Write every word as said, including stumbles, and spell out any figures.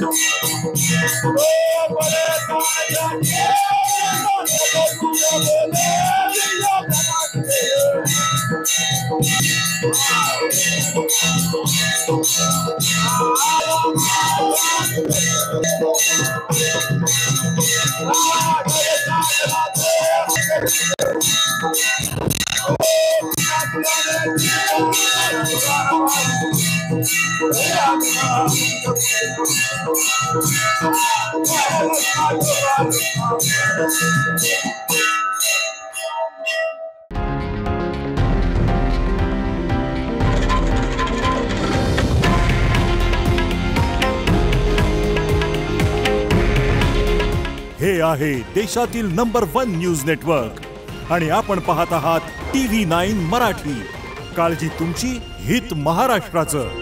I'm हे आहे देशातील number one news network आणि आपण पाहत आहात टीव्ही नाइन मराठी। काळजी तुमची हित महाराष्ट्राचं।